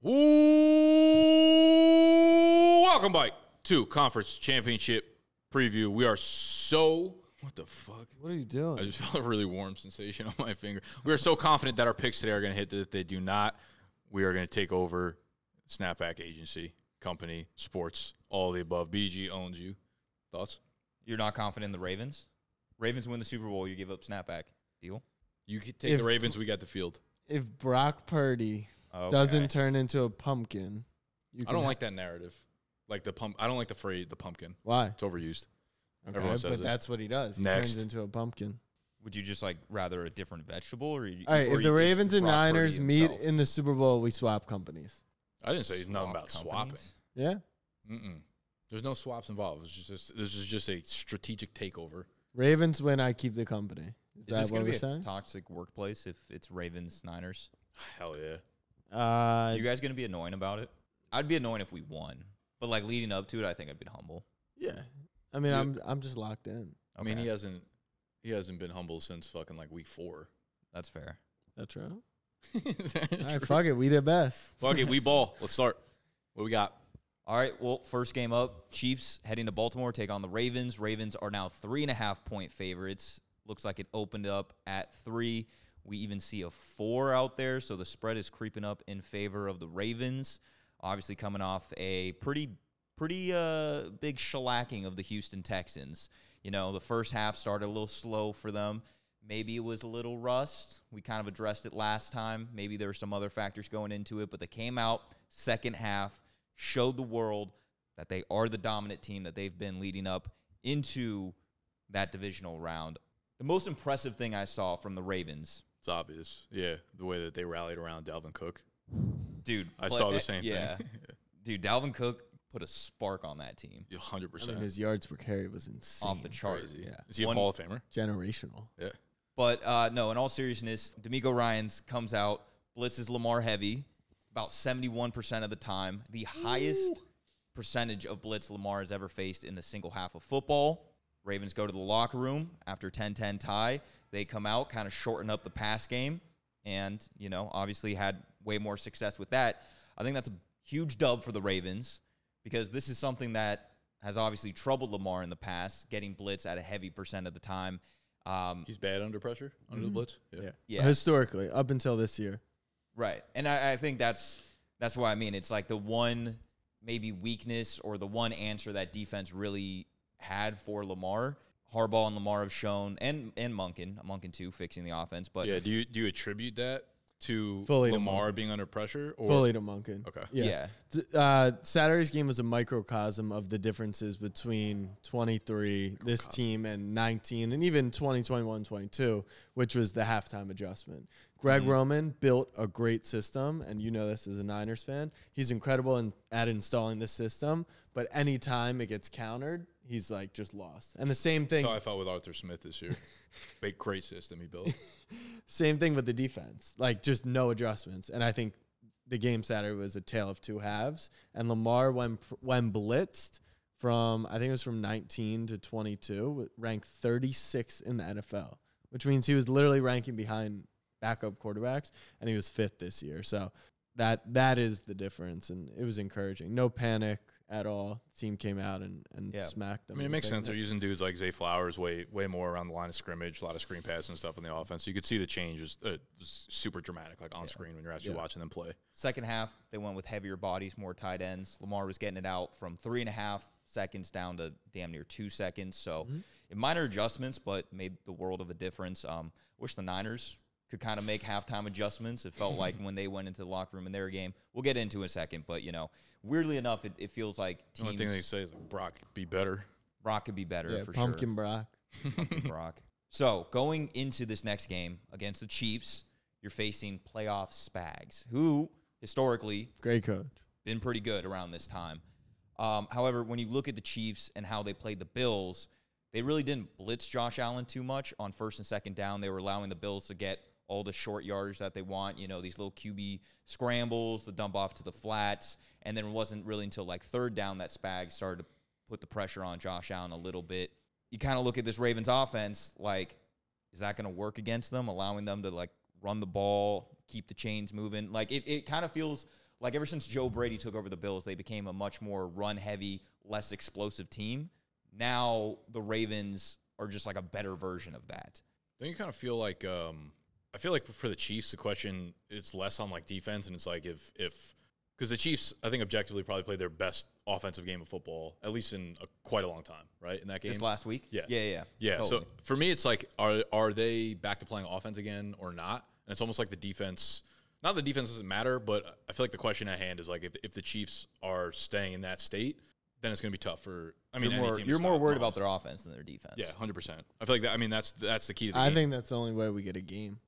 Welcome back to Conference Championship Preview. We are so... What the fuck? What are you doing? I just felt a really warm sensation on my finger. We are so confident that our picks today are going to hit that. If they do not, we are going to take over Snapback Agency, company, sports, all the above. BG owns you. Thoughts? You're not confident in the Ravens? Ravens win the Super Bowl, you give up Snapback. Deal? You could take the Ravens, we got the field. If Brock Purdy... Okay. Doesn't turn into a pumpkin. I don't like that narrative. Like the pump, I don't like the phrase "the pumpkin." Why? It's overused. Okay, everyone says but it. That's what he does. Next. He turns into a pumpkin. Would you just like rather a different vegetable, or you, all right? Or if the Ravens and Niners meet in the Super Bowl, we swap companies. I didn't say nothing about swapping. Yeah. There's no swaps involved. It's just this is just a strategic takeover. Ravens win, I keep the company. Is that what we're saying? Toxic workplace if it's Ravens Niners. Hell yeah. You guys gonna be annoying about it? I'd be annoying if we won, but like leading up to it, I think I'd been humble. Yeah, I mean, I'm just locked in. I mean, he hasn't been humble since fucking like week 4. That's fair. That's right. All right, fuck it, we did best. Fuck it, we ball. Let's start. What do we got? All right. Well, first game up, Chiefs heading to Baltimore take on the Ravens. Ravens are now 3.5-point favorites. Looks like it opened up at 3. We even see a 4 out there, so the spread is creeping up in favor of the Ravens. Obviously coming off a pretty big shellacking of the Houston Texans. You know, the first half started a little slow for them. Maybe it was a little rust. We kind of addressed it last time. Maybe there were some other factors going into it, but they came out second half, showed the world that they are the dominant team that they've been leading up into that divisional round. The most impressive thing I saw from the Ravens... It's obvious. Yeah, the way that they rallied around Dalvin Cook. Dude. I saw the same thing. Dude, Dalvin Cook put a spark on that team. 100%. I mean, his yards per carry was insane. Off the chart. Crazy. Yeah. Is he a Hall of Famer? Generational. Yeah. But, no, in all seriousness, D'Amico Ryans comes out, blitzes Lamar heavy about 71% of the time. The highest percentage of blitz Lamar has ever faced in the single half of football. Ravens go to the locker room after 10-10 tie. They come out, kind of shorten up the pass game, and, you know, obviously had way more success with that. I think that's a huge dub for the Ravens because this is something that has obviously troubled Lamar in the past, getting blitz at a heavy % of the time. He's bad under pressure, under the blitz? Yeah. Historically, up until this year. Right, and I think that's what I mean. It's like the one maybe weakness or the one answer that defense really had for Lamar. Harbaugh and Lamar have shown, and Monken too, fixing the offense. But yeah, do you attribute that to fully Lamar to being under pressure, or fully to Monken? Okay, yeah. Saturday's game was a microcosm of the differences between 23 this team and 19, and even 20, 21, 22, which was the halftime adjustment. Greg Roman built a great system, and you know this as a Niners fan, he's incredible at installing this system. But anytime it gets countered, he's like just lost. And the same thing. That's how I felt with Arthur Smith this year. Big, great system he built. Same thing with the defense. Like just no adjustments. And I think the game Saturday was a tale of two halves. And Lamar, when blitzed from, I think it was from 19 to 22, ranked 36th in the NFL, which means he was literally ranking behind backup quarterbacks, and he was 5th this year. So that is the difference, and it was encouraging. No panic at all. The team came out and smacked them. I mean, it makes sense. They're using dudes like Zay Flowers way more around the line of scrimmage, a lot of screen pass and stuff on the offense. So you could see the change was super dramatic, like on screen when you're actually watching them play. Second half, they went with heavier bodies, more tight ends. Lamar was getting it out from 3.5 seconds down to damn near 2 seconds. So minor adjustments, but made the world of a difference. Wish the Niners could kind of make halftime adjustments. It felt like when they went into the locker room in their game. We'll get into it in a second, but, you know, weirdly enough, it feels like teams... The only thing they say is like, Brock could be better. Brock could be better, for sure. Brock. Pumpkin Brock. So, going into this next game against the Chiefs, you're facing Playoff Spags, who, historically... Great coach. Been pretty good around this time. However, when you look at the Chiefs and how they played the Bills, they really didn't blitz Josh Allen too much on first and second down. They were allowing the Bills to get all the short yardage that they want, you know, these little QB scrambles, the dump off to the flats, and then it wasn't really until like third down that Spags started to put the pressure on Josh Allen a little bit. You kind of look at this Ravens offense, like, is that going to work against them, allowing them to, like, run the ball, keep the chains moving? Like, it kind of feels Like ever since Joe Brady took over the Bills, they became a much more run-heavy, less explosive team. Now the Ravens are just like a better version of that. Don't you kind of feel like I feel like for the Chiefs, the question, it's less on like defense, and it's like if because the Chiefs, I think objectively probably played their best offensive game of football, at least in quite a long time, right? In that game, this last week, yeah. Totally. So for me, it's like are they back to playing offense again or not? And it's almost like the defense. Not that defense doesn't matter, but I feel like the question at hand is like if the Chiefs are staying in that state, then it's going to be tough for. I mean, you're more worried about their offense than their defense. Yeah, 100%. I feel like that. I mean, that's the key to the game. I think that's the only way we get a game.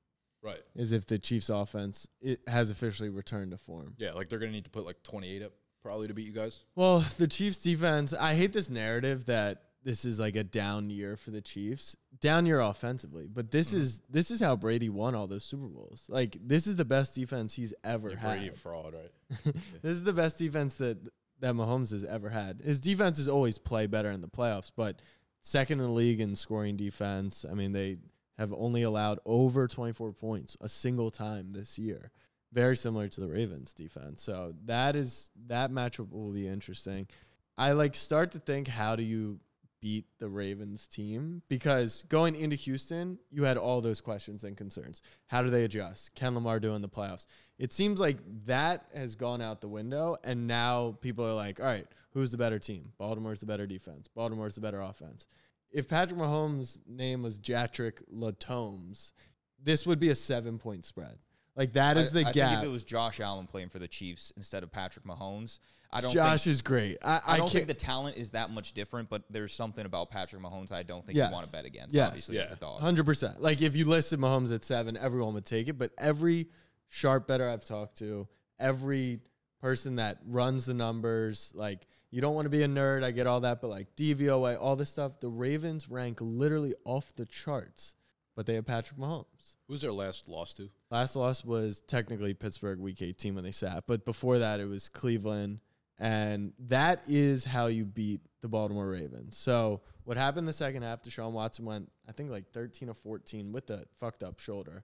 Right. Is if the Chiefs' offense has officially returned to form. Yeah, like they're going to need to put like 28 up probably to beat you guys. Well, the Chiefs' defense. I hate this narrative that this is like a down year for the Chiefs, down year offensively. But this is how Brady won all those Super Bowls. Like this is the best defense he's ever had. Brady fraud, right? This is the best defense that Mahomes has ever had. His defenses always play better in the playoffs, but second in the league in scoring defense. I mean, they have only allowed over 24 points a single time this year. Very similar to the Ravens defense. So that matchup will be interesting. I like start to think, how do you beat the Ravens team? Because going into Houston, you had all those questions and concerns. How do they adjust? Can Lamar do in the playoffs? It seems like that has gone out the window, and now people are like, all right, who's the better team? Baltimore's the better defense. Baltimore's the better offense. If Patrick Mahomes' name was Jatrick Latomes, this would be a 7-point spread. Like, that is the gap. I think if it was Josh Allen playing for the Chiefs instead of Patrick Mahomes, Josh is great. I don't think the talent is that much different, but there's something about Patrick Mahomes I don't think you want to bet against, obviously, as a dog. 100%. Like, if you listed Mahomes at 7, everyone would take it, but every sharp better I've talked to, every person that runs the numbers, like, you don't want to be a nerd, I get all that, but like DVOA, all this stuff, the Ravens rank literally off the charts, but they have Patrick Mahomes. Who's their last loss to? Last loss was technically Pittsburgh Week 18 when they sat, but before that it was Cleveland, and that is how you beat the Baltimore Ravens. So what happened the second half, Deshaun Watson went, I think, like 13 or 14 with the fucked up shoulder,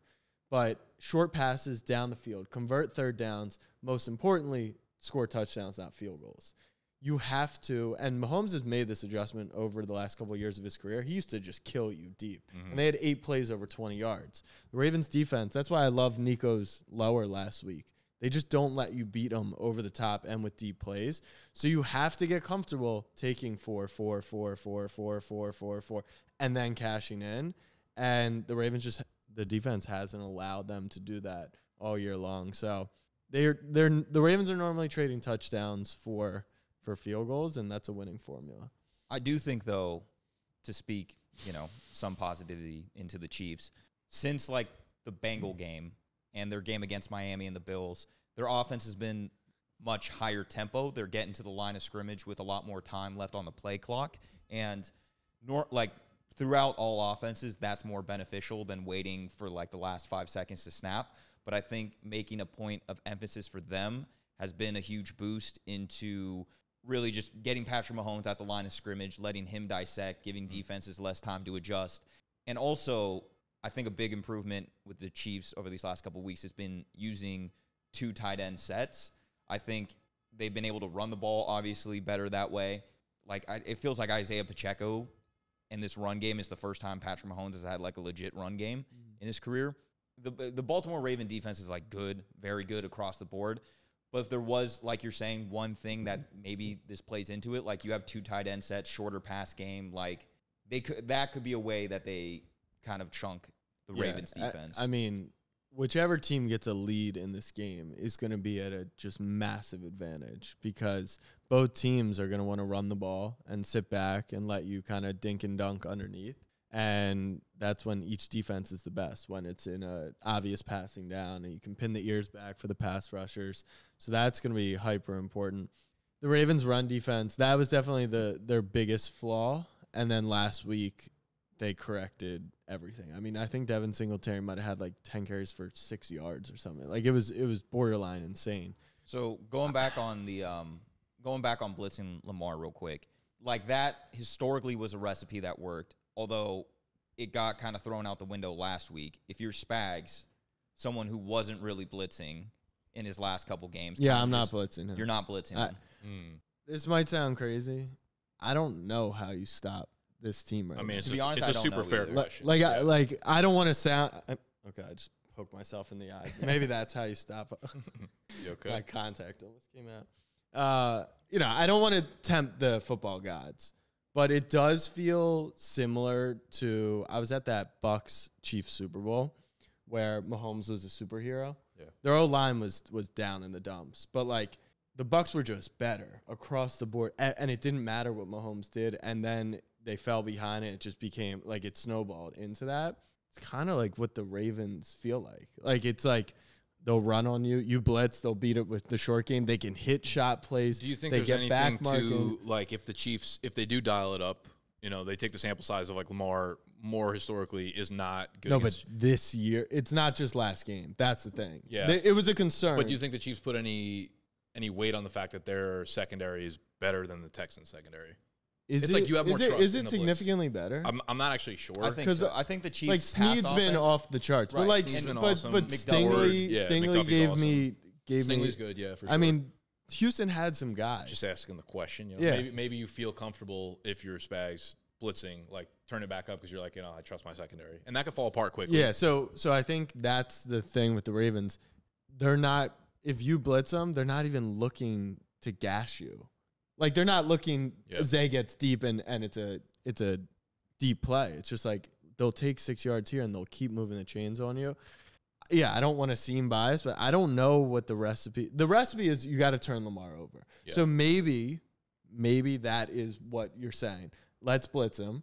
but short passes down the field, convert third downs, most importantly, score touchdowns, not field goals. You have to, and Mahomes has made this adjustment over the last couple of years of his career. He used to just kill you deep. And they had 8 plays over 20 yards. The Ravens defense, that's why I love Nico's lower last week. They just don't let you beat them over the top and with deep plays. So you have to get comfortable taking 4, 4, 4, 4, 4, 4, 4, 4, and then cashing in. And the Ravens just, the defense hasn't allowed them to do that all year long. So the Ravens are normally trading touchdowns for field goals, and that's a winning formula. I do think, though, to speak, some positivity into the Chiefs, since like the Bengal game and their game against Miami and the Bills, their offense has been much higher tempo. They're getting to the line of scrimmage with a lot more time left on the play clock, and like throughout all offenses, that's more beneficial than waiting for like the last 5 seconds to snap. But I think making a point of emphasis for them has been a huge boost into really just getting Patrick Mahomes at the line of scrimmage, letting him dissect, giving defenses less time to adjust. And also, I think a big improvement with the Chiefs over these last couple of weeks has been using 2 tight end sets. I think they've been able to run the ball, obviously, better that way. Like, it feels like Isaiah Pacheco in this run game is the first time Patrick Mahomes has had, like, a legit run game in his career. The Baltimore Raven defense is, like, good, very good across the board. But if there was, like you're saying, one thing that maybe this plays into it, like you have 2 tight end sets, shorter pass game, like that could be a way that they kind of chunk the Ravens defense. I mean, whichever team gets a lead in this game is going to be at a just massive advantage, because both teams are going to want to run the ball and sit back and let you kind of dink and dunk underneath. And that's when each defense is the best, when it's in a obvious passing down and you can pin the ears back for the pass rushers. So that's going to be hyper important. The Ravens run defense, that was definitely their biggest flaw. And then last week they corrected everything. I mean, I think Devin Singletary might have had like 10 carries for 6 yards or something. Like it was borderline insane. So going back on blitzing Lamar real quick, like that historically was a recipe that worked. Although it got kind of thrown out the window last week. If you're Spags, someone who wasn't really blitzing in his last couple games. Yeah, I'm not blitzing him. You're not blitzing him. This might sound crazy. I don't know how you stop this team right now. I mean, to be honest, it's a super fair question. Like, I don't want to sound... Okay, I just poked myself in the eye. Maybe that's how you stop. You okay? My contact almost came out. You know, I don't want to tempt the football gods, but it does feel similar to... I was at that Bucs-Chiefs Super Bowl where Mahomes was a superhero. Yeah. Their O-line was down in the dumps. But, like, the Bucs were just better across the board, and it didn't matter what Mahomes did, and then they fell behind it. It just became, like, it snowballed into that. It's kind of like what the Ravens feel like. Like, it's like they'll run on you. You blitz, they'll beat it with the short game. They can hit shot plays. Do you think there's anything to, like, if the Chiefs, if they do dial it up, you know, they take the sample size of, like, Lamar more historically is not good. No, but this year, it's not just last game. That's the thing. Yeah. It was a concern. But do you think the Chiefs put any weight on the fact that their secondary is better than the Texans' secondary? Is it significantly better? I'm not actually sure. I think so. I think the Chiefs, like, Snead's been off the charts. Right. But, like, but Stingley Stingley's good, yeah, for sure. I mean, Houston had some guys. Just asking the question. You know, yeah. Maybe you feel comfortable if you're Spags blitzing, like, turn it back up because you're like, you know, I trust my secondary. And that could fall apart quickly. Yeah, so I think that's the thing with the Ravens. They're not... If you blitz them, they're not even looking to gash you. Like, they're not looking. Yep. Zay gets deep, and it's a deep play. It's just like they'll take 6 yards here, and they'll keep moving the chains on you. Yeah, I don't want to seem biased, but I don't know what the recipe. The recipe is you got to turn Lamar over. Yep. So maybe that is what you're saying. Let's blitz him.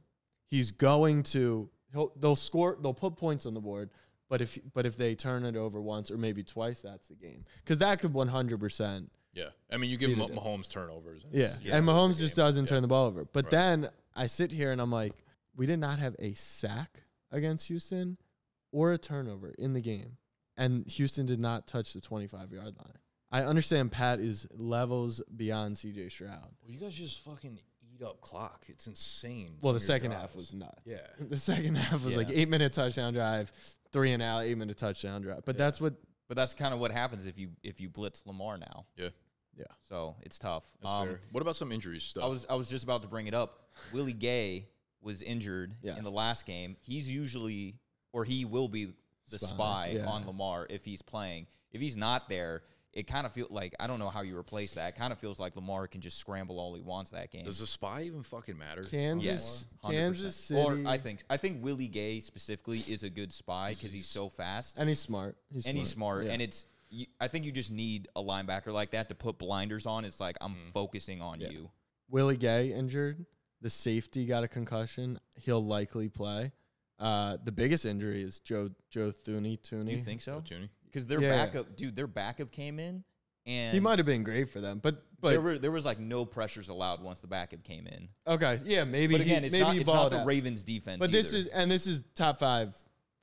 He's going to. They'll score. They'll put points on the board. But if they turn it over once or maybe twice, that's the game. Because that could 100%. Yeah. I mean, you give Mahomes turnovers. And and Mahomes just doesn't turn the ball over. But then I sit here and I'm like, we did not have a sack against Houston or a turnover in the game. And Houston did not touch the 25-yard line. I understand Pat is levels beyond C.J. Stroud. Well, you guys just fucking eat up clock. It's insane. Well, the second half was nuts. Yeah. The second half was like 8-minute touchdown drive. 3 and out, 8-minute touchdown drive. But that's kind of what happens if you blitz Lamar now. Yeah. Yeah. So it's tough. What about some injury stuff? I was just about to bring it up. Willie Gay was injured in the last game. He's usually he will be the spy on Lamar if he's playing. If he's not there, it kind of feels like, I don't know how you replace that. It kind of feels like Lamar can just scramble all he wants that game. Does the spy even fucking matter? Yes, 100%. Kansas City. Or I think Willie Gay specifically is a good spy because he's so fast. And he's smart. He's smart. Yeah. And I think you just need a linebacker like that to put blinders on. It's like, I'm focusing on you. Willie Gay injured. The safety got a concussion. He'll likely play. The biggest injury is Joe Thuney. You think so? Because their backup, dude, their backup came in, and he might have been great for them, but there was like no pressures allowed once the backup came in. Okay, yeah, maybe. But again, it's not the Ravens defense. But this is top 5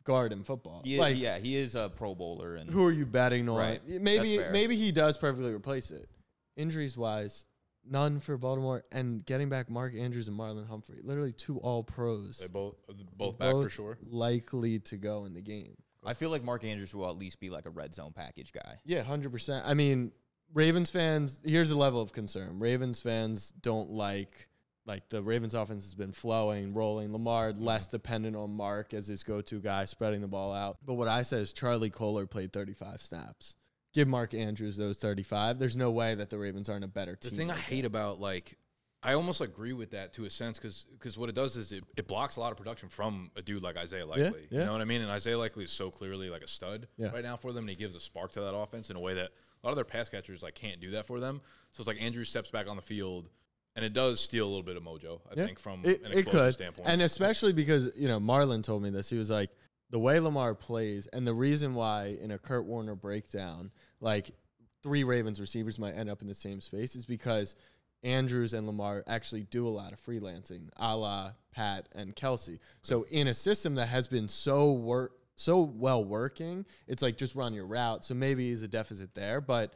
guard in football. He is a Pro Bowler. And who are you betting on? Right. Maybe he does perfectly replace it. Injuries wise, none for Baltimore, and getting back Mark Andrews and Marlon Humphrey, literally 2 All Pros. They both back for sure. Likely to go in the game. I feel like Mark Andrews will at least be like a red zone package guy. Yeah, 100%. I mean, Ravens fans, here's a level of concern. Ravens fans don't like the Ravens offense has been flowing, rolling. Lamar less dependent on Mark as his go-to guy, spreading the ball out. But what I said is Charlie Kohler played 35 snaps. Give Mark Andrews those 35. There's no way that the Ravens aren't a better team. The thing I hate about, like, I almost agree with that to a sense because what it does is it blocks a lot of production from a dude like Isaiah Likely. Yeah, yeah. You know what I mean? And Isaiah Likely is so clearly like a stud right now for them, and he gives a spark to that offense in a way that a lot of their pass catchers like can't do that for them. So it's like Andrew steps back on the field, and it does steal a little bit of mojo, I think, from an explosion standpoint. And especially because, you know, Marlon told me this. He was like, the way Lamar plays and the reason why in a Kurt Warner breakdown, like 3 Ravens receivers might end up in the same space is because – Andrews and Lamar actually do a lot of freelancing, a la Pat and Kelsey. So in a system that has been so well working, it's like just run your route. So maybe he's a deficit there. But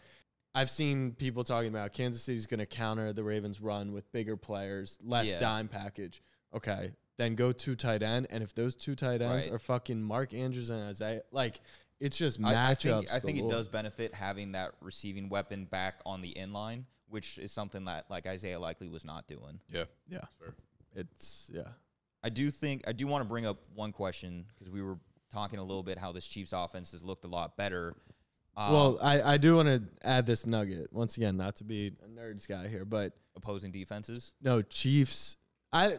I've seen people talking about Kansas City's going to counter the Ravens' run with bigger players, less dime package. Okay, then go 2 tight end. And if those 2 tight ends are fucking Mark Andrews and Isaiah, like – It's just matchups. I think it does benefit having that receiving weapon back on the end line, which is something that like Isaiah Likely was not doing. Yeah. Yeah. Sure. It's yeah. I do want to bring up one question because we were talking a little bit how this Chiefs offense has looked a lot better. Well, I do want to add this nugget. Once again, not to be a nerds guy here, but opposing defenses? No, Chiefs. I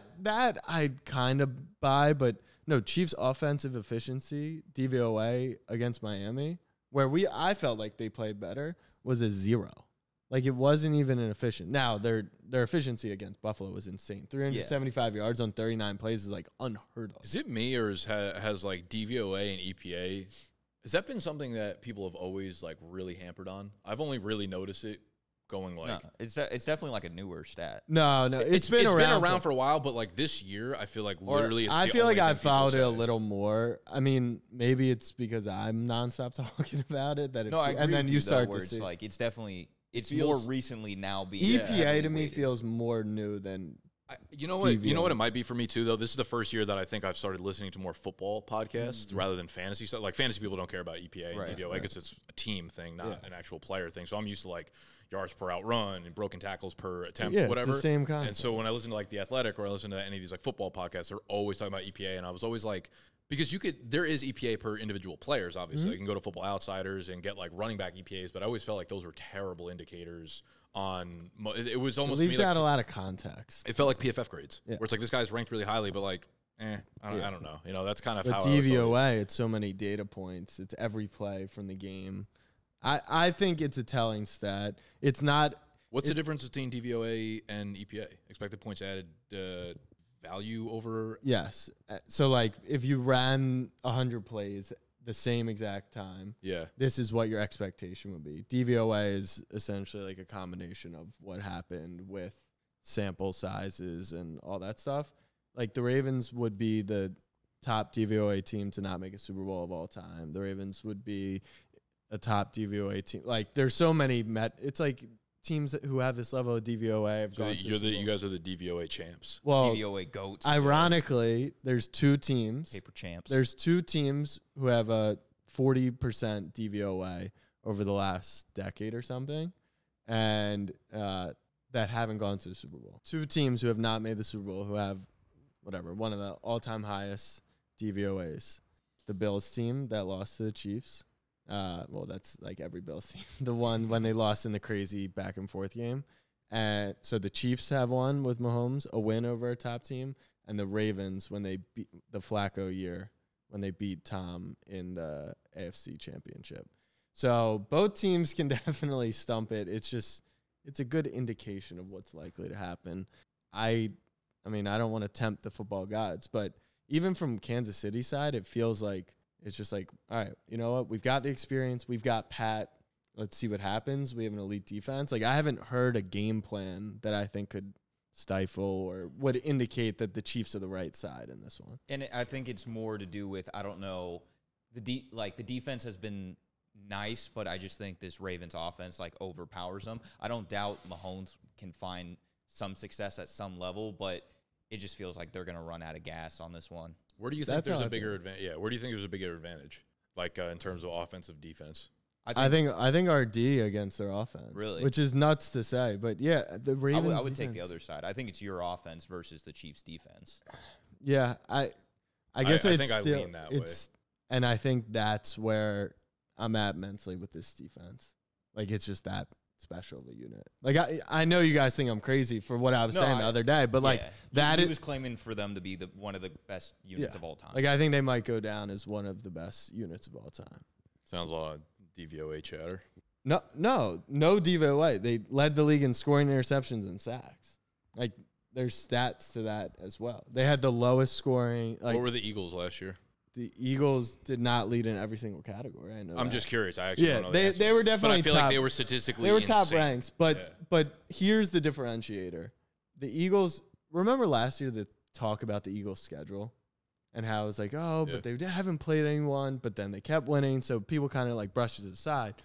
kind of buy, but no, Chiefs offensive efficiency, DVOA against Miami, where I felt like they played better, was a 0. Like, it wasn't even an efficient. Now, their efficiency against Buffalo was insane. 375 yards on 39 plays is, like, unheard of. Is it me, or has like, DVOA and EPA, has that been something that people have always, like, really hampered on? I've only really noticed it going, like... No, it's definitely, like, a newer stat. No. It's been around for a while, but, like, this year, I feel like literally... I feel like I've followed it a little more. I mean, maybe it's because I'm nonstop talking about it. I agree, and then you start to see... Like, it's definitely... It's more recently now being EPA to me feels more new than you know what it might be for me too though. This is the first year that I think I've started listening to more football podcasts rather than fantasy stuff. Like fantasy people don't care about EPA and DVOA. I guess it's a team thing, not an actual player thing. So I'm used to like yards per out run and broken tackles per attempt, whatever. It's the same kind. And so when I listen to like The Athletic or I listen to any of these like football podcasts, they're always talking about EPA, and I was always like, because there is EPA per individual players, obviously. You can go to Football Outsiders and get, like, running back EPAs, but I always felt like those were terrible indicators on – it was almost – It leaves out a lot of context. It felt like PFF grades, where it's like this guy's ranked really highly, but, like, I don't know. You know, that's kind of how – DVOA, it's so many data points. It's every play from the game. I think it's a telling stat. It's not – What's the difference between DVOA and EPA? Expected points added value over... Yes. So, like, if you ran 100 plays the same exact time, this is what your expectation would be. DVOA is essentially, like, a combination of what happened with sample sizes and all that stuff. Like, the Ravens would be the top DVOA team to not make a Super Bowl of all time. The Ravens would be a top DVOA team. Like, there's so many... It's like... Teams who have this level of DVOA have gone to the, you guys are the DVOA champs. Well, DVOA goats. Ironically, there's two teams. Paper champs. There's two teams who have a 40% DVOA over the last decade or something, and that haven't gone to the Super Bowl. Two teams who have not made the Super Bowl who have, whatever, one of the all-time highest DVOAs. The Bills team that lost to the Chiefs. Well, that's like every Bills team. The one when they lost in the crazy back and forth game. And so the Chiefs have one with Mahomes, a win over a top team, and the Ravens when they beat the Flacco year, when they beat Tom in the AFC Championship. So both teams can definitely stump it. It's a good indication of what's likely to happen. I mean, I don't want to tempt the football gods, but even from Kansas City side, it feels like it's just like, all right, you know what? We've got the experience. We've got Pat. Let's see what happens. We have an elite defense. Like, I haven't heard a game plan that I think could stifle or would indicate that the Chiefs are the right side in this one. And I think it's more to do with, I don't know, the defense has been nice, but I just think this Ravens offense, like, overpowers them. I don't doubt Mahomes can find some success at some level, but it just feels like they're going to run out of gas on this one. Where do you think there's a bigger advantage? Yeah, where do you think there's a bigger advantage, like in terms of offensive defense? I think RD against their offense, really, which is nuts to say, but yeah, the Ravens. I would take the other side. I think it's your offense versus the Chiefs' defense. Yeah, I guess I think I lean that way, and I think that's where I'm at mentally with this defense. Like, it's just that special of a unit. Like, I know you guys think I'm crazy for what I was saying the other day, but like that he was claiming for them to be one of the best units of all time. Like, I think they might go down as one of the best units of all time. Sounds a lot of DVOA chatter. No DVOA. They led the league in scoring, interceptions, and sacks. Like, there's stats to that as well. They had the lowest scoring. Like, what were the Eagles last year? The Eagles did not lead in every single category. I know. I'm just curious. I actually don't know. They were definitely top. But I feel like they were statistically insane. They were top ranks. But here's the differentiator. The Eagles, remember last year the talk about the Eagles schedule and how it was like, oh, but they haven't played anyone, but then they kept winning, so people kind of like brushed it aside.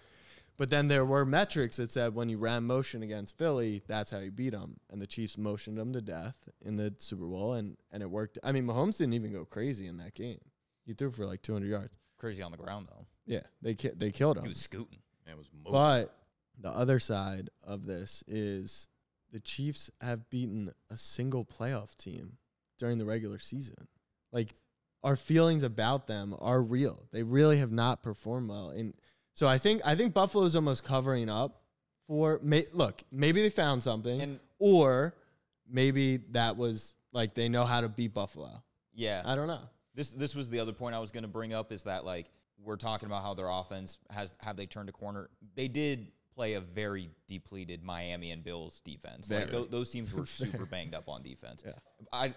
But then there were metrics that said when you ran motion against Philly, that's how you beat them. And the Chiefs motioned them to death in the Super Bowl, and it worked. I mean, Mahomes didn't even go crazy in that game. He threw for like 200 yards. Crazy on the ground, though. Yeah, they killed him. He was scooting. It was moving. But the other side of this is the Chiefs have beaten a single playoff team during the regular season. Like, our feelings about them are real. They really have not performed well. And so I think Buffalo's almost covering up for look, maybe they found something, or maybe that was like they know how to beat Buffalo. Yeah. I don't know. This was the other point I was going to bring up, is that, like, we're talking about how their offense have they turned a corner. They did play a very depleted Miami and Bills defense. Like, those teams were super banged up on defense. Yeah. I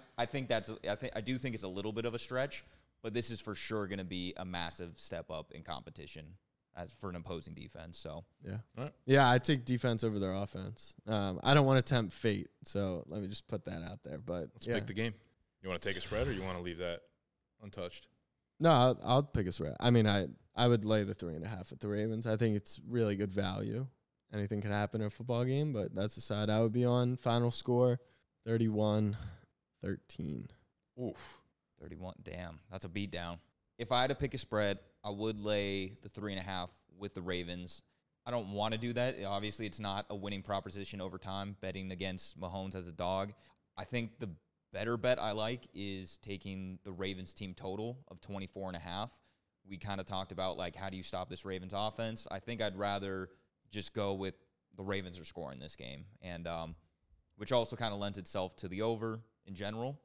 do think it's a little bit of a stretch, but this is for sure going to be a massive step up in competition as for an opposing defense. So yeah, right. Yeah, I take defense over their offense. I don't want to tempt fate, so let me just put that out there. But let's pick the game. You want to take a spread, or you want to leave that untouched? No, I'll pick a spread. I mean, I would lay the 3.5 at the Ravens. I think it's really good value. Anything can happen in a football game, but that's the side I would be on. Final score, 31-13. Oof. 31, damn. That's a beatdown. If I had to pick a spread, I would lay the 3.5 with the Ravens. I don't want to do that. Obviously, it's not a winning proposition over time, betting against Mahomes as a dog. I think the better bet I like is taking the Ravens team total of 24.5. We kind of talked about, like, how do you stop this Ravens offense? I think I'd rather just go with the Ravens are scoring this game, and which also kind of lends itself to the over in general,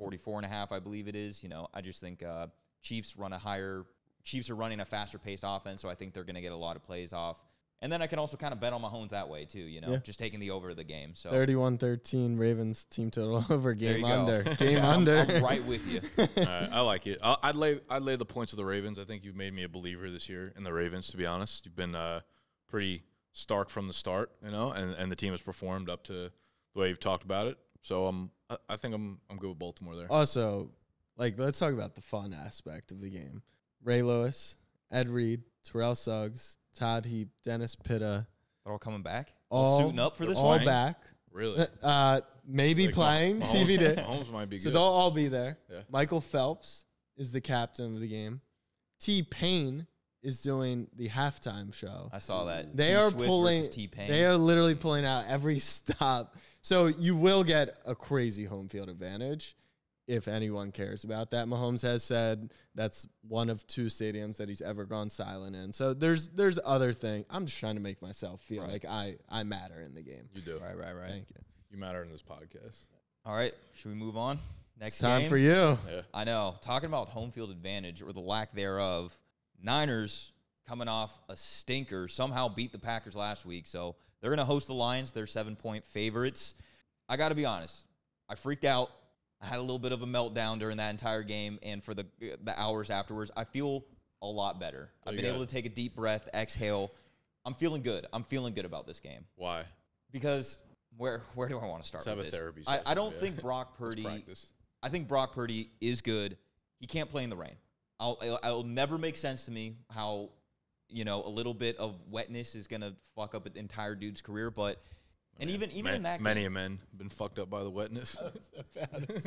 44.5, I believe it is. You know, I just think Chiefs are running a faster paced offense, so I think they're going to get a lot of plays off. And then I can also kind of bet on Mahomes that way too, you know, just taking the over of the game. So 31-13 Ravens team total over, game under. Game under. I'm right with you. All right, I like it. I'd lay the points of the Ravens. I think you've made me a believer this year in the Ravens, to be honest. You've been pretty stark from the start, you know, and the team has performed up to the way you've talked about it. So I think I'm good with Baltimore there. Also, like, let's talk about the fun aspect of the game. Ray Lewis, Ed Reed, Terrell Suggs, Todd Heap, Dennis Pitta. They're all coming back? All suiting up for this one? All back. Really? Maybe like playing. TV day. Mahomes might be good. So they'll all be there. Yeah. Michael Phelps is the captain of the game. T-Pain is doing the halftime show. I saw that. They are pulling. They are literally pulling out every stop. So you will get a crazy home field advantage, if anyone cares about that. Mahomes has said that's one of two stadiums that he's ever gone silent in. So there's other thing. I'm just trying to make myself feel like I matter in the game. You do. Right. Thank you. You matter in this podcast. All right. Should we move on? Next game. Time for you. Yeah. I know. Talking about home field advantage, or the lack thereof, Niners coming off a stinker, somehow beat the Packers last week. So they're going to host the Lions. They're 7-point favorites. I got to be honest. I freaked out. I had a little bit of a meltdown during that entire game, and for the hours afterwards, I feel a lot better. I've been able to take a deep breath, exhale. I'm feeling good. I'm feeling good about this game. Why? Because where do I want to start with this? Therapy session, I don't think Brock Purdy – I think Brock Purdy is good. He can't play in the rain. It'll never make sense to me how, you know, a little bit of wetness is going to fuck up an entire dude's career, but – and even in that game, many men have been fucked up by the wetness.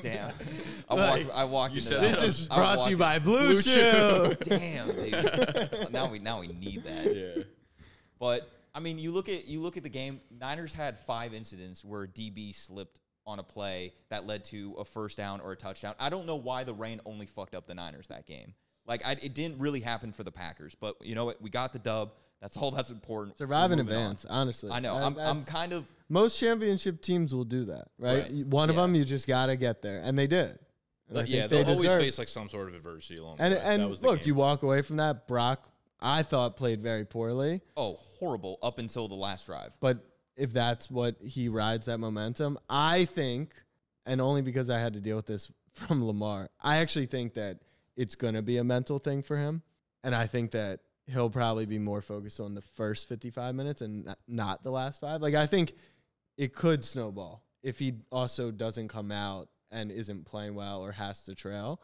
Damn. I walked into that. This is brought to you by Blue Chew. Damn, dude. Now we need that. Yeah. But I mean, you look at the game. Niners had 5 incidents where DB slipped on a play that led to a first down or a touchdown. I don't know why the rain only fucked up the Niners that game. Like, it didn't really happen for the Packers, but you know what? We got the dub. That's all that's important. Survive in advance, honestly. I know. I'm kind of... Most championship teams will do that, right? One of them, you just got to get there. And they did. And they'll always face, like, some sort of adversity along the way. And look, you walk away from that. Brock, I thought, played very poorly. Oh, horrible up until the last drive. But if that's what he rides, that momentum, I think, and only because I had to deal with this from Lamar, I actually think that it's going to be a mental thing for him. And I think that he'll probably be more focused on the first 55 minutes and not the last 5. Like, I think it could snowball if he also doesn't come out and isn't playing well or has to trail.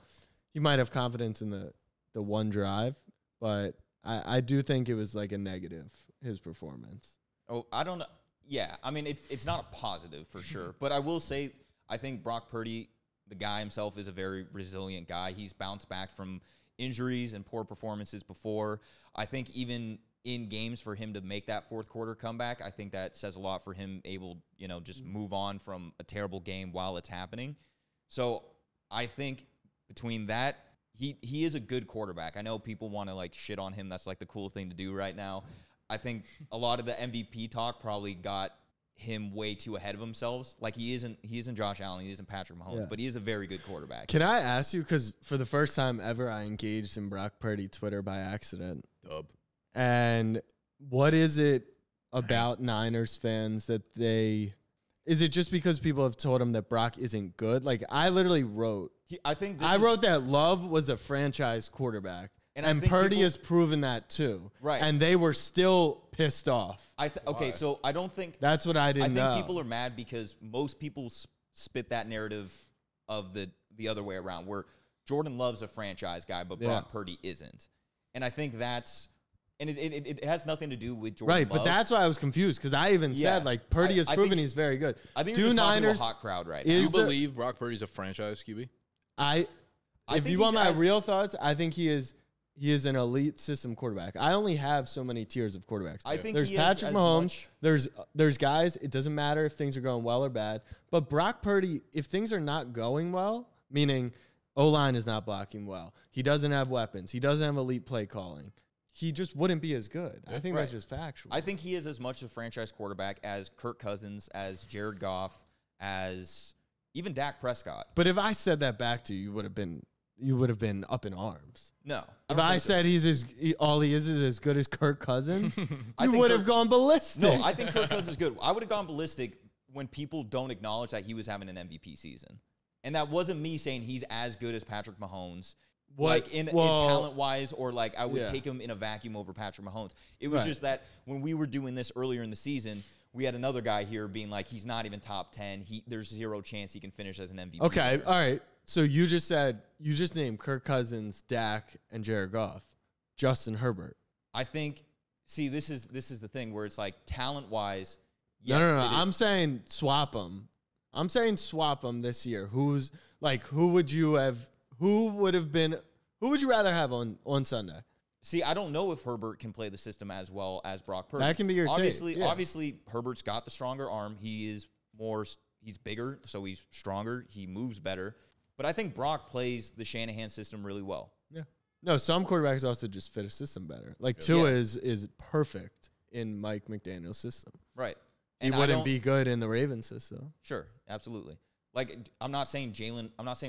He might have confidence in the one drive, but I do think it was, like, a negative, his performance. Oh, I don't know. Yeah, I mean, it's not a positive for sure. But I will say, I think Brock Purdy, the guy himself, is a very resilient guy. He's bounced back from injuries and poor performances before. I think even in games for him to make that fourth quarter comeback, I think that says a lot for him able, you know, just move on from a terrible game while it's happening. So I think between that, he is a good quarterback. I know people want to like shit on him. That's like the cool thing to do right now. I think a lot of the MVP talk probably got him way too ahead of themselves. Like he isn't Josh Allen, he isn't Patrick Mahomes, yeah, but he is a very good quarterback. Can I ask you, because for the first time ever, I engaged in Brock Purdy Twitter by accident. Dub. And what is it about Niners fans that they, is it just because people have told him that Brock isn't good? Like I literally wrote, I wrote that Love was a franchise quarterback. And Purdy has proven that too. Right. And they were still pissed off. Okay, so I don't think... That's what I didn't know. I think people are mad because most people spit that narrative of the other way around, where Jordan Love's a franchise guy, but Brock Purdy isn't. And I think that's... And it has nothing to do with Jordan Love. But that's why I was confused, because I even said, like, Purdy has proven he's very good. I think you're talking to a hot crowd right now. Do you believe Brock Purdy's a franchise QB? If you want my real thoughts, I think he is... He is an elite system quarterback. I only have so many tiers of quarterbacks. I think there's Patrick Mahomes. There's guys. It doesn't matter if things are going well or bad. But Brock Purdy, if things are not going well, meaning O-line is not blocking well, he doesn't have weapons, he doesn't have elite play calling, he just wouldn't be as good. I think that's just factual. I think he is as much a franchise quarterback as Kirk Cousins, as Jared Goff, as even Dak Prescott. But if I said that back to you, you would have been up in arms. No. If I said all he is as good as Kirk Cousins, you would have gone ballistic. No, I think Kirk Cousins is good. I would have gone ballistic when people don't acknowledge that he was having an MVP season. And that wasn't me saying he's as good as Patrick Mahomes, like in talent-wise, or like I would take him in a vacuum over Patrick Mahomes. It was just that when we were doing this earlier in the season, we had another guy here being like, he's not even top 10. There's zero chance he can finish as an MVP. Okay, player. All right. So you just said, you just named Kirk Cousins, Dak, and Jared Goff, Justin Herbert. I think, see, this is the thing where it's like talent-wise. Yes, no. I'm saying swap them. I'm saying swap them this year. Who's like, who would you rather have on Sunday? See, I don't know if Herbert can play the system as well as Brock Purdy. That can be your take. Yeah. Obviously, Herbert's got the stronger arm. He's bigger, so he's stronger. He moves better. But I think Brock plays the Shanahan system really well. Yeah. No, some quarterbacks also just fit a system better. Like Tua is perfect in Mike McDaniel's system. Right. And he wouldn't be good in the Ravens system. Sure, absolutely. Like I'm not saying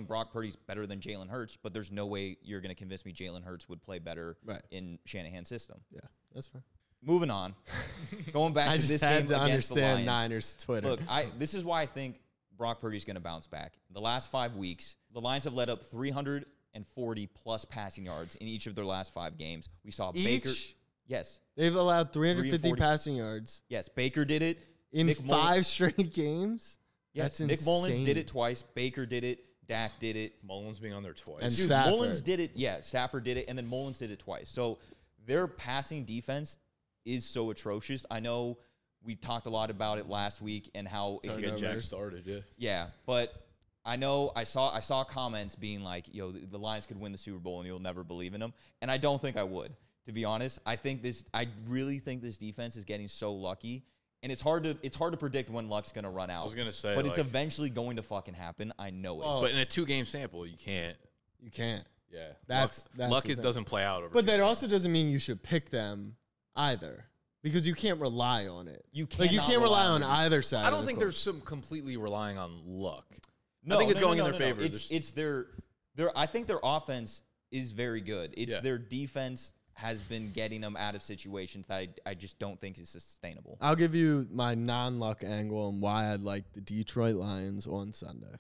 Brock Purdy's better than Jalen Hurts, but there's no way you're going to convince me Jalen Hurts would play better in Shanahan's system. Yeah, that's fair. Moving on, going back to this game against the Lions. I just had to understand Niners Twitter. Look, this is why I think Brock Purdy's going to bounce back. The last 5 weeks, the Lions have let up 340 plus passing yards in each of their last 5 games. We saw Baker. Yes, they've allowed 350 passing yards. Yes, Baker did it in 5 straight games. Yes, Nick Mullins did it twice. Baker did it. Dak did it. Mullins being on there twice. And dude, Mullins did it. Yeah, Stafford did it, and then Mullins did it twice. So their passing defense is so atrocious. I know we talked a lot about it last week and how it can get Jack started. Yeah, yeah, but I know I saw comments being like, "Yo, the Lions could win the Super Bowl, and you'll never believe in them." And I don't think I would, to be honest. I really think this defense is getting so lucky. And it's hard to predict when luck's going to run out. I was going to say, but it's eventually going to fucking happen. I know it. But in a 2-game sample, you can't. Yeah, that's luck. It doesn't play out. But that also doesn't mean you should pick them either, because you can't rely on it. You can't rely on either side. I don't think there's some completely relying on luck. No, I think it's going in their favor. No. It's their. I think their offense is very good. It's their defense has been getting them out of situations that I just don't think is sustainable. I'll give you my non-luck angle and why I like the Detroit Lions on Sunday.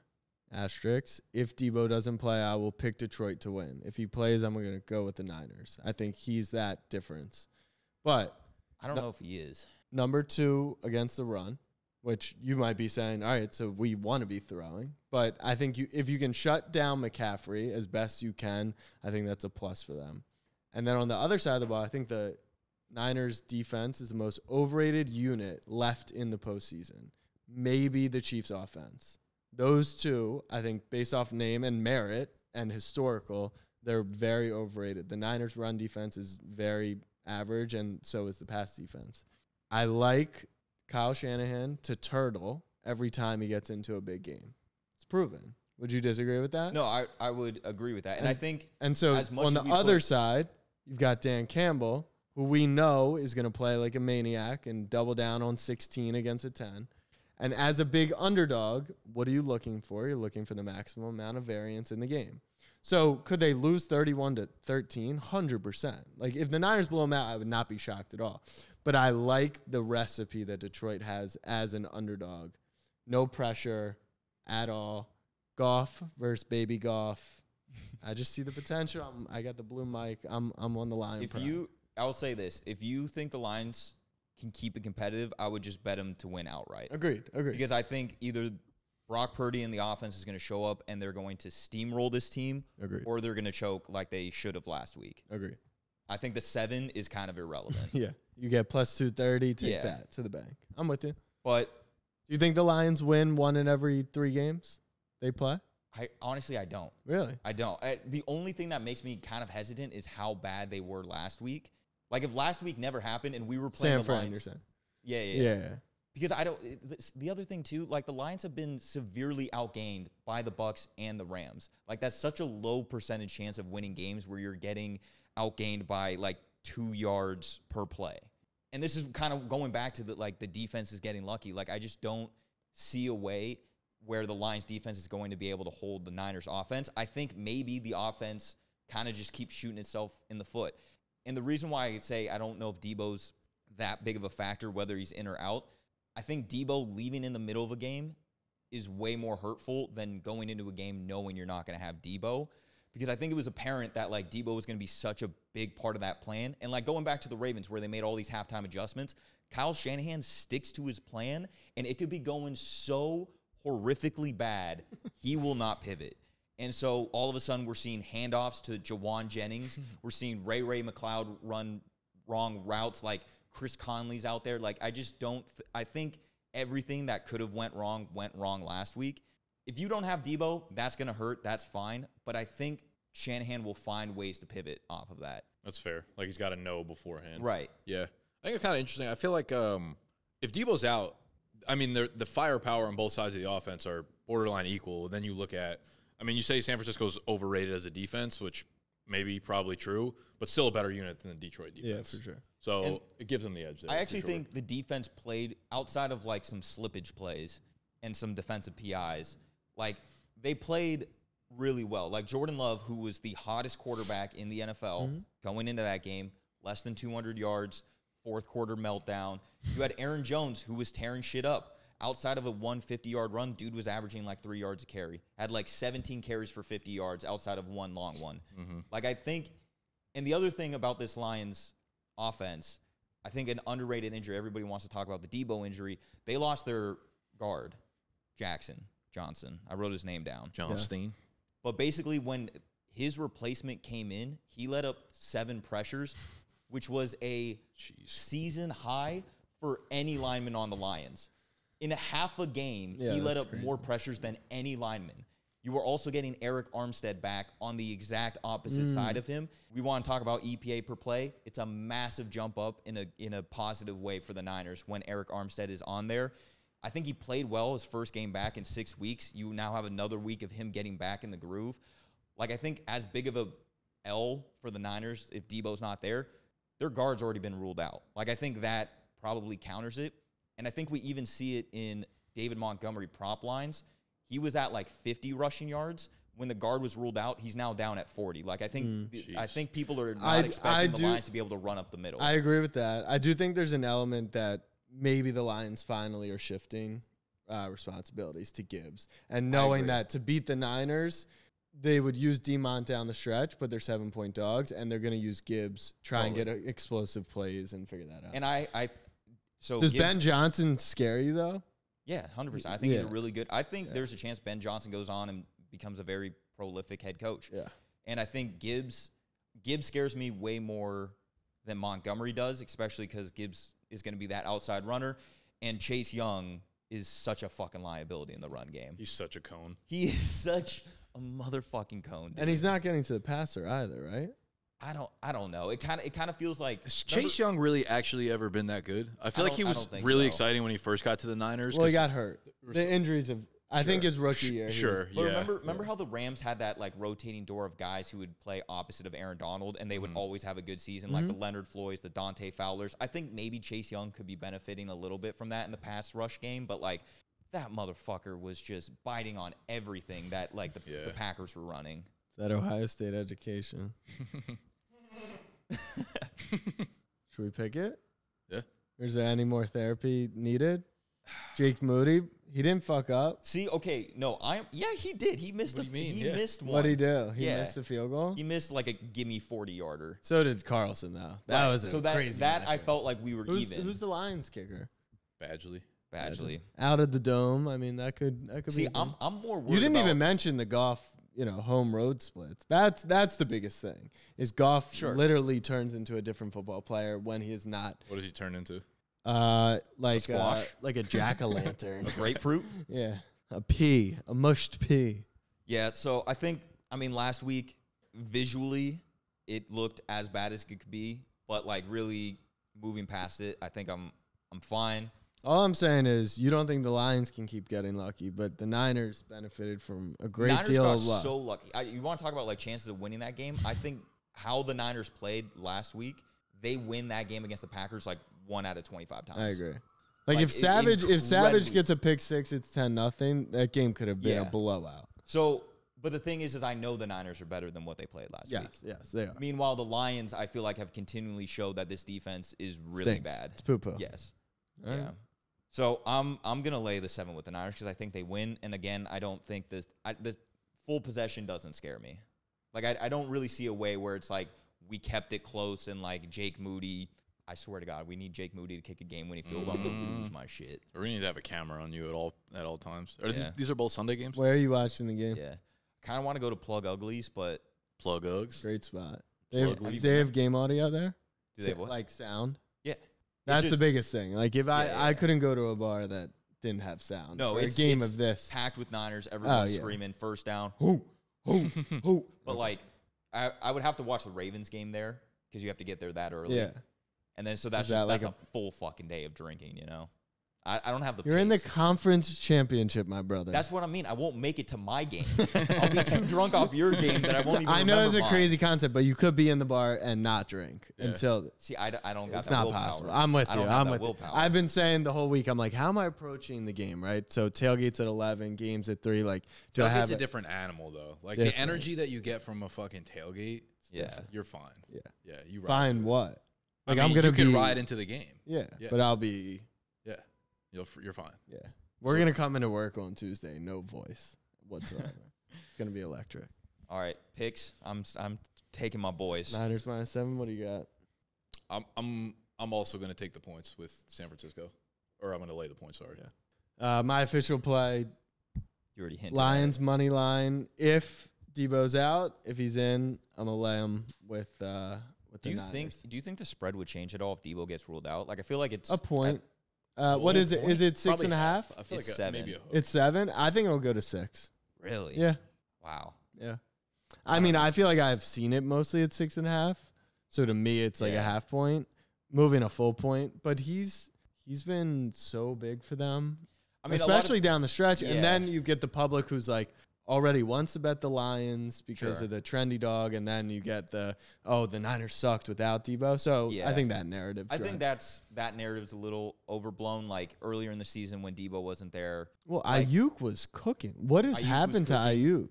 Asterisk, if Debo doesn't play, I will pick Detroit to win. If he plays, I'm going to go with the Niners. I think he's that difference. But I don't know if he is. Number 2 against the run, which you might be saying, all right, so we want to be throwing. But I think if you can shut down McCaffrey as best you can, I think that's a plus for them. And then on the other side of the ball, I think the Niners defense is the most overrated unit left in the postseason. Maybe the Chiefs offense. Those two, I think, based off name and merit and historical, They're very overrated. The Niners' run defense is very average, and so is the pass defense. I like Kyle Shanahan to turtle every time he gets into a big game. It's proven. Would you disagree with that? No, I would agree with that. And I think... And so, as much on the other side, you've got Dan Campbell, who we know is going to play like a maniac and double down on 16 against a 10. And as a big underdog, what are you looking for? You're looking for the maximum amount of variance in the game. So could they lose 31-13? 100%. Like, if the Niners blow them out, I would not be shocked at all. But I like the recipe that Detroit has as an underdog. No pressure at all. Goff versus baby Goff. I just see the potential. I got the blue mic. I'm on the line. I'll say this. If you think the Lions can keep it competitive, I would just bet them to win outright. Agreed. Because I think either Brock Purdy and the offense is going to show up and they're going to steamroll this team. Agreed. Or they're going to choke like they should have last week. Agreed. I think the 7 is kind of irrelevant. Yeah. You get plus 230. Take that to the bank. I'm with you. But do you think the Lions win 1 in every 3 games they play? Honestly, I don't. Really? I don't. The only thing that makes me kind of hesitant is how bad they were last week. Like, if last week never happened and we were playing the Lions. Yeah. Because I don't... The other thing, too, like, the Lions have been severely outgained by the Bucs and the Rams. Like, that's such a low percentage chance of winning games where you're getting outgained by, like, 2 yards per play. And this is kind of going back to, the defense is getting lucky. Like, I just don't see a way where the Lions defense is going to be able to hold the Niners offense. I think maybe the offense kind of just keeps shooting itself in the foot. And the reason why I say I don't know if Debo's that big of a factor, whether he's in or out, I think Debo leaving in the middle of a game is way more hurtful than going into a game knowing you're not going to have Debo. Because I think it was apparent that, like, Debo was going to be such a big part of that plan. And, like, going back to the Ravens where they made all these halftime adjustments, Kyle Shanahan sticks to his plan, and it could be going so horrifically bad, he will not pivot. And so all of a sudden we're seeing handoffs to Jawan Jennings. We're seeing Ray McLeod run wrong routes. Like, Chris Conley's out there. Like, I just don't I think everything that could have went wrong last week. If you don't have Debo, that's going to hurt. That's fine. But I think Shanahan will find ways to pivot off of that. That's fair. Like, he's got to know beforehand. Right. Yeah. I think it's kind of interesting. I feel like if Debo's out, I mean, the firepower on both sides of the offense are borderline equal. Then you look at, I mean, you say San Francisco's overrated as a defense, which maybe probably true, but still a better unit than the Detroit defense. Yeah, for sure. So and it gives them the edge there. I actually think the defense played, outside of, like, some slippage plays and some defensive PIs, like, they played really well. Like, Jordan Love, who was the hottest quarterback in the NFL going into that game, less than 200 yards, fourth quarter meltdown. You had Aaron Jones, who was tearing shit up. Outside of a 150-yard run, dude was averaging like 3 yards a carry. Had like 17 carries for 50 yards outside of one long one. Like, I think, and the other thing about this Lions offense, I think an underrated injury, everybody wants to talk about the Debo injury. They lost their guard, Johnson. I wrote his name down. Johnstein. Yeah. But basically when his replacement came in, he let up 7 pressures, which was a season high for any lineman on the Lions. In a half a game, he let up more pressures than any lineman. You were also getting Eric Armstead back on the exact opposite side of him. We want to talk about EPA per play. It's a massive jump up in a positive way for the Niners when Eric Armstead is on there. I think he played well his first game back in 6 weeks. You now have another week of him getting back in the groove. Like, I think as big of a L for the Niners, if Debo's not there, their guard's already been ruled out. Like, I think that probably counters it. And I think we even see it in David Montgomery prop lines. He was at like 50 rushing yards. When the guard was ruled out, he's now down at 40. Like, I think people are not expecting the Lions to be able to run up the middle. I agree with that. I do think there's an element that maybe the Lions finally are shifting responsibilities to Gibbs. And knowing that to beat the Niners, they would use Demont down the stretch, but they're 7-point dogs, and they're going to use Gibbs, try and get explosive plays and figure that out. And So does Ben Johnson scare you, though? Yeah, 100%. I think he's a really good... I think there's a chance Ben Johnson goes on and becomes a very prolific head coach. Yeah. And I think Gibbs scares me way more than Montgomery does, especially because Gibbs is going to be that outside runner. And Chase Young is such a fucking liability in the run game. He's such a cone. He is such a motherfucking cone, dude. And he's not getting to the passer either, right? I don't know. It kind of feels like Chase Young really actually ever been that good? I feel like he was really exciting when he first got to the Niners. Well, he got hurt. The injuries have. I think his rookie year. Sure, yeah. Remember how the Rams had that like rotating door of guys who would play opposite of Aaron Donald, and they would always have a good season, like the Leonard Floyds, the Dante Fowlers. I think maybe Chase Young could be benefiting a little bit from that in the pass rush game, but like that motherfucker was just biting on everything that like the Packers were running. It's that Ohio State education. Should we pick it? Yeah. Or is there any more therapy needed? Jake Moody, he didn't fuck up. See, okay, no, he did. He missed missed one. What'd he do? He missed the field goal? He missed like a gimme 40-yarder. So did Carlson, though. That was crazy. That I felt like we were even. Who's the Lions kicker? Badgley. Out of the dome. I mean, that could be. See, I'm more worried. You didn't even mention the Goff, you know, home road splits. That's the biggest thing. Is Goff literally turns into a different football player when he is not. What does he turn into? Like a jack-o'-lantern. A grapefruit? Yeah. A pea. A mushed pea. Yeah, so I mean, last week, visually, it looked as bad as it could be. But, like, really moving past it, I think I'm fine. All I'm saying is you don't think the Lions can keep getting lucky, but the Niners benefited from a great deal of luck. Niners got so lucky. You want to talk about, like, chances of winning that game? I think how the Niners played last week, they win that game against the Packers, like, 1 out of 25 times. I agree. Like if Savage gets a pick six, it's 10-0. That game could have been a blowout. So, but the thing is I know the Niners are better than what they played last week. Yes, they are. Meanwhile, the Lions, I feel like, have continually showed that this defense is really bad. It's poo-poo. Yes. Right. Yeah. So I'm gonna lay the 7 with the Niners because I think they win. And again, I don't think this full possession doesn't scare me. Like I don't really see a way where it's like we kept it close and like Jake Moody. I swear to God, we need Jake Moody to kick a game-winning field goal. I'm gonna lose my shit. Or we need to have a camera on you at all times. These are both Sunday games. Where are you watching the game? Yeah, kind of want to go to Plug Uglies, but Plug Uggs, great spot. They have game audio there. Do they have what? Like sound? Yeah, that's the biggest thing. Like if I couldn't go to a bar that didn't have sound. No, it's a game of this packed with Niners. Everyone's screaming first down. Who? But like, I would have to watch the Ravens game there because you have to get there that early. Yeah. And then, so that's a full fucking day of drinking, you know? I don't have the You're pace. In the conference championship, my brother. That's what I mean. I won't make it to my game. I'll be too drunk off your game that I won't even I know it's a crazy concept, but you could be in the bar and not drink until... See, I don't got it's that not willpower. Possible. I'm with you. I'm with you. I've been saying the whole week, I'm like, how am I approaching the game, right? So tailgate's at 11, game's at 3. Like, do I have a different animal, though. Like, different. The energy that you get from a fucking tailgate, you're fine. Yeah. Yeah, you fine what? Like I mean, you can ride into the game. Yeah, yeah. But I'll be. Yeah. You're fine. Yeah. We're going to come into work on Tuesday. No voice whatsoever. It's going to be electric. All right. Picks. I'm taking my boys. Niners -7. What do you got? I'm also going to take the points with San Francisco. Or I'm going to lay the points. Sorry. Yeah. My official play. You already hinted. Lions money line. If Debo's out, if he's in, I'm going to lay him with. Do you think the spread would change at all if Debo gets ruled out? Like I feel like it's a point. What is it? Is it 6.5? I feel it's like 7. Maybe a hook. It's 7. I think it'll go to 6. Really? Yeah. Wow. Yeah. I mean, I feel like I've seen it mostly at 6.5. So to me, it's like a half point, moving a full point. But he's been so big for them, I mean, especially down the stretch. And then you get the public who's like. Already wants to bet the Lions because of the trendy dog, and then you get the Niners sucked without Debo. So I think that narrative. I think that narrative's a little overblown. Like earlier in the season when Debo wasn't there. Well, like, Aiyuk was cooking. What has happened to Aiyuk?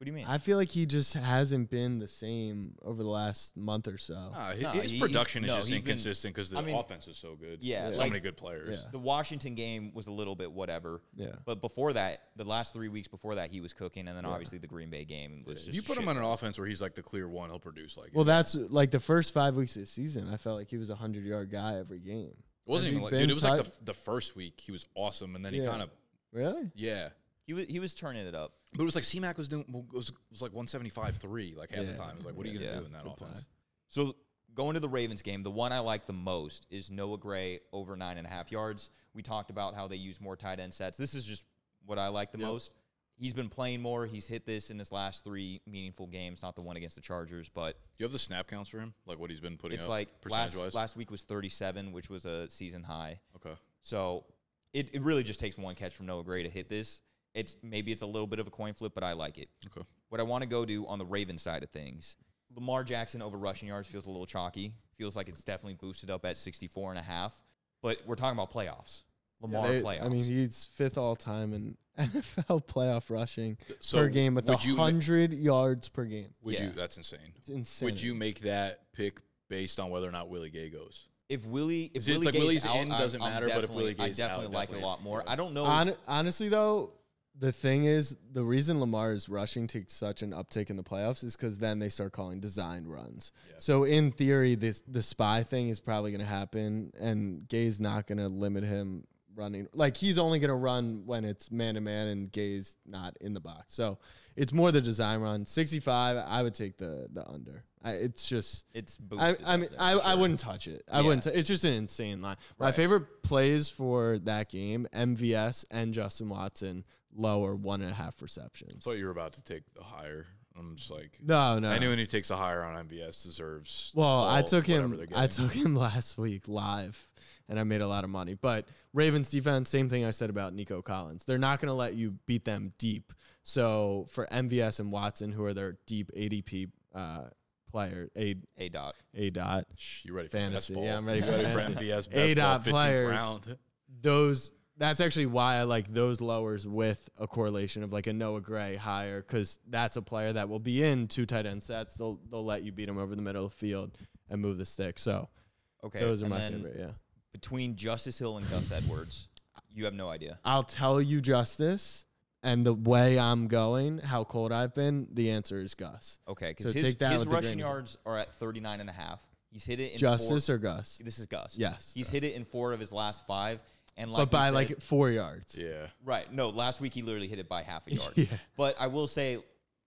What do you mean? I feel like he just hasn't been the same over the last month or so. His production is just inconsistent because the offense is so good. Yeah. So like, many good players. Yeah. The Washington game was a little bit whatever. Yeah. But before that, the last 3 weeks before that, he was cooking. And then obviously the Green Bay game was just. You put him on an offense where he's like the clear one, he'll produce like. Well, that's like the first 5 weeks of the season, I felt like he was a 100-yard guy every game. It wasn't even like. Dude, it was like the first week he was awesome. And then he kind of. Really? Yeah. He was turning it up. But it was like C-Mac was like 175.3 like half the time. It was like, what are you going to do in that offense? So going to the Ravens game, the one I like the most is Noah Gray over 9.5 yards. We talked about how they use more tight end sets. This is just what I like the most. he's been playing more. He's hit this in his last three meaningful games, not the one against the Chargers. But do you have the snap counts for him? Like what he's been putting up percentage-wise? It's like last week was 37, which was a season high. Okay. So it really just takes one catch from Noah Gray to hit this. Maybe it's a little bit of a coin flip, but I like it. Okay. What I want to go do on the Ravens side of things, Lamar Jackson over rushing yards feels a little chalky. Feels like it's definitely boosted up at 64.5. But we're talking about playoffs. Lamar playoffs. I mean, he's fifth all time in NFL playoff rushing per game with 100 yards per game. Would you? That's insane. It's insane. Would you make that pick based on whether or not Willie Gay goes? If Willie's out, it doesn't matter, but if Willie Gay's out, I definitely like it a lot more. I don't know. Honestly, though, the thing is, the reason Lamar is rushing to such an uptick in the playoffs is because then they start calling designed runs. Yeah. So in theory, the spy thing is probably going to happen, and Gay's not going to limit him running. Like, he's only going to run when it's man-to-man and Gay's not in the box. So it's more the design run. 65, I would take the under. I wouldn't touch it. I wouldn't. It's just an insane line. My favorite plays for that game: MVS and Justin Watson lower 1.5 receptions. I thought you were about to take the higher. I'm just like, no. Anyone who takes a higher on MVS deserves. Well, I took him last week live, and I made a lot of money. But Ravens defense, same thing I said about Nico Collins. They're not going to let you beat them deep. So for MVS and Watson, who are their deep ADP player, A dot. You ready for fantasy? Yeah, I'm ready for MVS. A dot players. That's actually why I like those lowers with a correlation of like a Noah Gray higher, because that's a player that will be in two tight end sets. They'll let you beat him over the middle of the field and move the stick. So, those are my favorite. Yeah, between Justice Hill and Gus Edwards, you have no idea. I'll tell you Justice, and the way I'm going, how cold I've been, the answer is Gus. Okay, because so his rushing yards are at 39.5. He's hit it in four. This is Gus. Yes, he's hit it in 4 of his last 5. And like but by said, like 4 yards. Yeah. Right. No, last week he literally hit it by half a yard. Yeah. But I will say,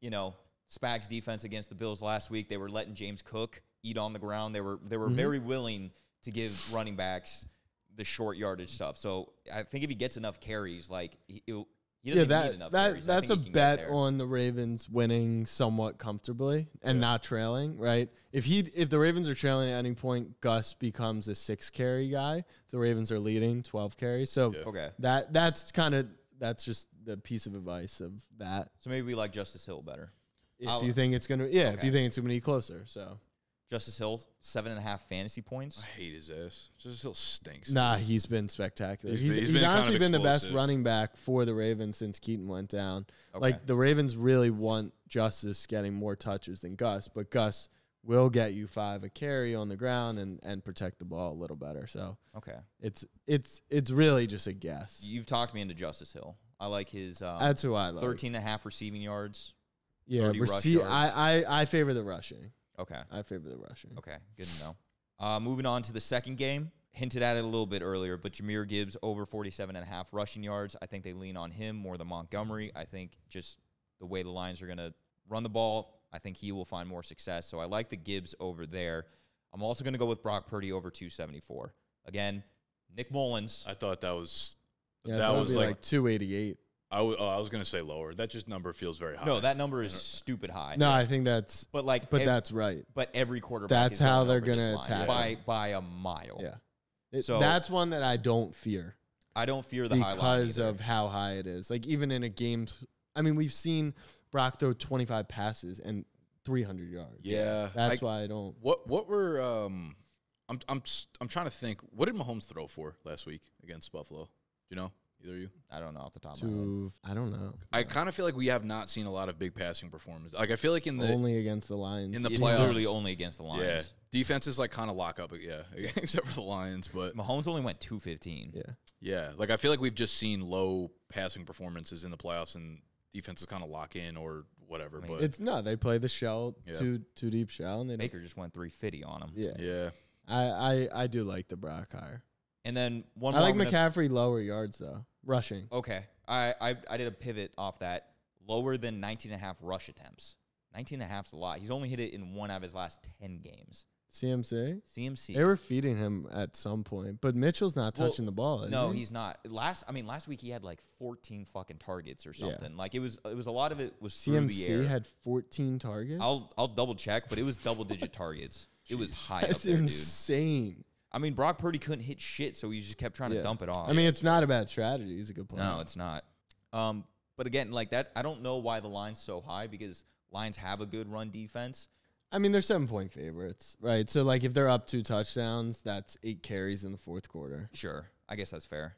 you know, Spags defense against the Bills last week, they were letting James Cook eat on the ground. They were very willing to give running backs the short yardage stuff. So I think if he gets enough carries, like he doesn't need enough carries. That's a bet on the Ravens winning somewhat comfortably and not trailing, right? If the Ravens are trailing at any point, Gus becomes a 6-carry guy. If the Ravens are leading, 12 carries. So that's just the piece of advice of that. So maybe we like Justice Hill better. If you think it's gonna be closer. So Justice Hill, 7.5 fantasy points. I hate his ass. Justice Hill stinks. Nah, he's been spectacular. He's honestly been the best running back for the Ravens since Keaton went down. Okay. Like, the Ravens really want Justice getting more touches than Gus, but Gus will get you 5 a carry on the ground and protect the ball a little better. So it's really just a guess. You've talked me into Justice Hill. I like his. That's who I like. 13.5 receiving yards. Yeah, rush yards. I favor the rushing. Okay. I favor the rushing. Okay, good to know. Moving on to the second game. Hinted at it a little bit earlier, but Jahmyr Gibbs over 47.5 rushing yards. I think they lean on him more than Montgomery. I think just the way the Lions are going to run the ball, I think he will find more success. So I like the Gibbs over there. I'm also going to go with Brock Purdy over 274. Again, Nick Mullins. I thought that was like 288. I was going to say lower. That just number feels very high. No, that number is stupid high. No, I think that's that's right. But every quarterback, that's how they're going to attack by a mile. Yeah, so that's one that I don't fear. I don't fear the high line because of how high it is. Like, even in a game, I mean, we've seen Brock throw 25 passes and 300 yards. Yeah, that's why I don't. What were I'm trying to think. What did Mahomes throw for last week against Buffalo? Do you know? Either you? I don't know off the top of my head. I don't know. I kind of feel like we have not seen a lot of big passing performances. Like, I feel like only against the Lions. In the playoffs. Literally only against the Lions. Yeah. Defense is like kind of lock up, except for the Lions. But Mahomes only went 215. Yeah. Yeah. Like, I feel like we've just seen low passing performances in the playoffs, and defenses kind of lock in or whatever. I mean, but they play the shell, too deep shell, and Baker just went 350 on him. Yeah. Yeah. I do like the Brock higher. And then one more. I like McCaffrey lower yards, though. Rushing. Okay. I did a pivot off that. Lower than 19.5 rush attempts. 19.5 is a lot. He's only hit it in 1 out of his last 10 games. CMC? CMC. They were feeding him at some point, but Mitchell's not touching the ball, is he? He's not. Last week he had like 14 fucking targets or something. Yeah. Like it was a lot of it was through the air. CMC had 14 targets? I'll double check, but it was double digit targets. It was high up there, dude. That's insane. I mean, Brock Purdy couldn't hit shit, so he just kept trying to dump it off. I mean, it's not a bad strategy. He's a good player. No, it's not. But again, like that, I don't know why the line's so high because Lions have a good run defense. I mean, they're 7-point favorites, right? So, like, if they're up 2 touchdowns, that's 8 carries in the fourth quarter. Sure. I guess that's fair.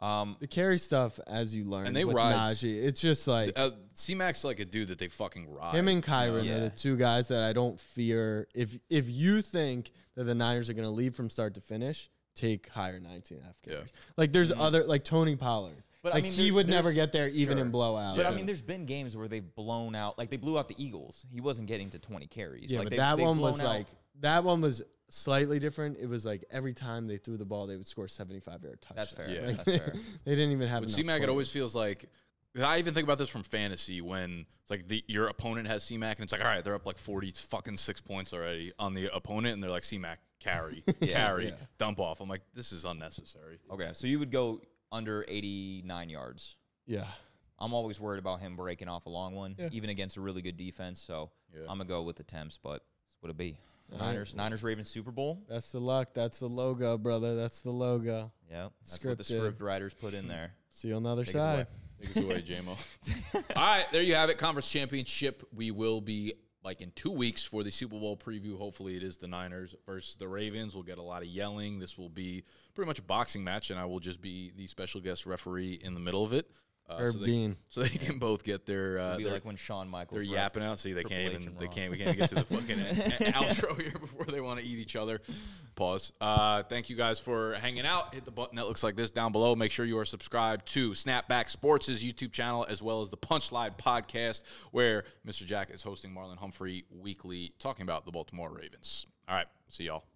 The carry stuff, as you learn, and they ride. Najee, it's just like... C-Mac's like a dude that they fucking ride. Him and Kyron are the two guys that I don't fear. If you think that the Niners are going to lead from start to finish, take higher 19.5 carries. Like, there's other... Like, Tony Pollard. But like, I mean, he would never get there even in blowouts. But, I mean, there's been games where they've blown out. Like, they blew out the Eagles. He wasn't getting to 20 carries. Yeah, like, but that one was, like, that one was slightly different. It was, like, every time they threw the ball, they would score a 75-yard touchdown. That's fair. Yeah. Like, that's fair. They didn't even have enough. With C-Mac, it always feels like – I even think about this from fantasy when, it's like, your opponent has C-Mac, and it's like, all right, they're up, like, 40 fucking 6 points already on the opponent, and they're like, C-Mac, carry, carry, dump off. I'm like, this is unnecessary. Okay, so you would go – under 89 yards. Yeah. I'm always worried about him breaking off a long one, even against a really good defense. So I'm going to go with the Temps, but that's what it'll be. Niners-Ravens Super Bowl. That's the luck. That's the logo, brother. That's the logo. Yeah. That's what the script writers put in there. See you on the other side. Take us away, J-Mo. All right. There you have it. Conference Championship. We will be like in 2 weeks for the Super Bowl preview. Hopefully it is the Niners versus the Ravens. We'll get a lot of yelling. This will be pretty much a boxing match, and I will just be the special guest referee in the middle of it. Herb Dean. So they can both get their... It'll be like when Shawn Michaels... They're yapping out. See, they can't even... We can't get to the fucking outro here before they want to eat each other. Pause. Thank you guys for hanging out. Hit the button that looks like this down below. Make sure you are subscribed to Snapback Sports' YouTube channel, as well as the Punchline Podcast, where Mr. Jack is hosting Marlon Humphrey weekly, talking about the Baltimore Ravens. All right. See y'all.